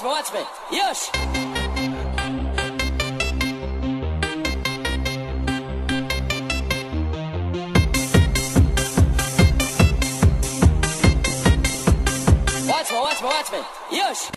Watch me. Yes. Watch me. Yes.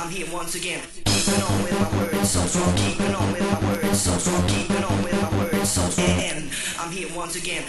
I'm here once again. Keeping on with my words, so strong. Keeping on with my words, so strong. Keeping on with my words, so strong. And I'm here once again.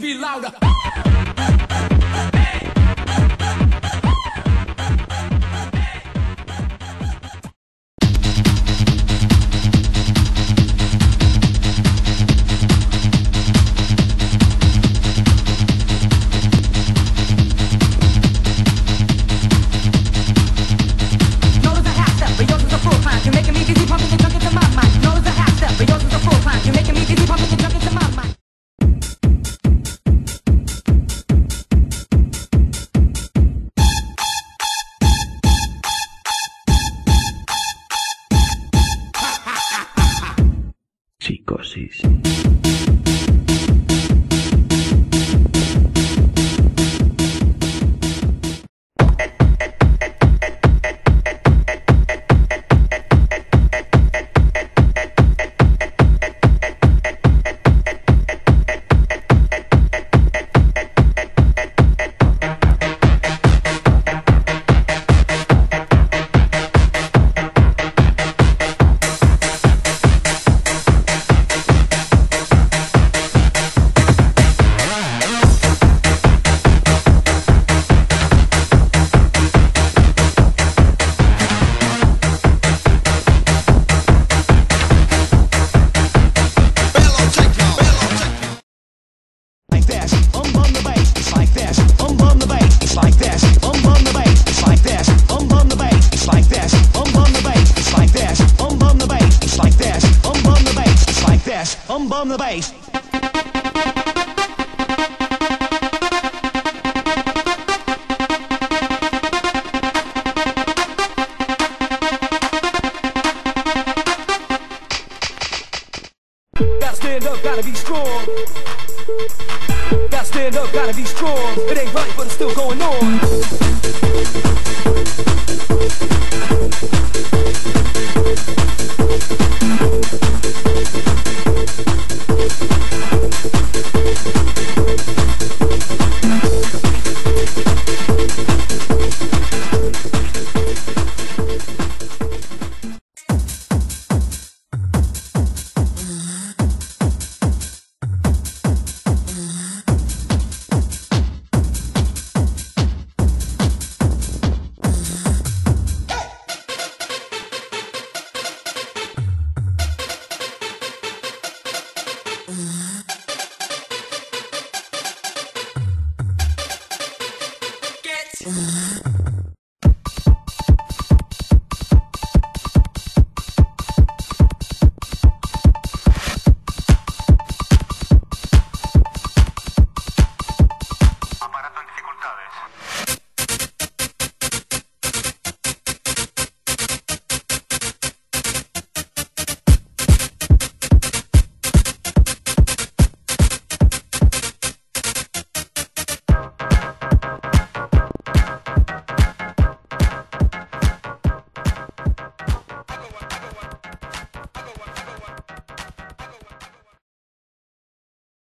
Be louder. Chicos. frequencies. Bum the bass. Gotta stand up, gotta be strong. Gotta stand up, gotta be strong. It ain't right, but it's still going on.